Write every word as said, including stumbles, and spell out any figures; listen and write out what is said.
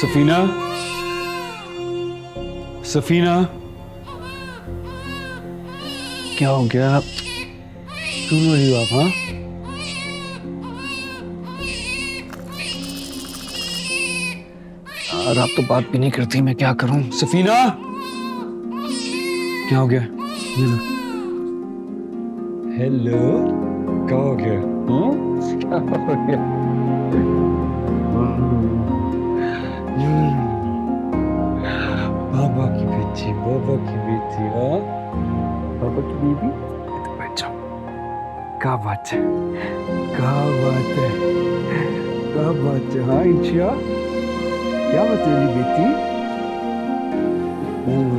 सफीना, सफीना, क्या हो गया? क्यों रो रही हो आप? हाँ, यार आप तो बात भी नहीं करती, मैं क्या करूं? सफीना, क्या हो गया? ये लो। हेलो, क्या हो गया? हाँ, क्या हो गया? बाबा की बेटी, बाबा की बेटी, हाँ, बाबा की बीबी। तो बैठ जाओ। क्या बात है, क्या बात है, क्या बात है। हाँ इंशिया, क्या बात है मेरी बेटी?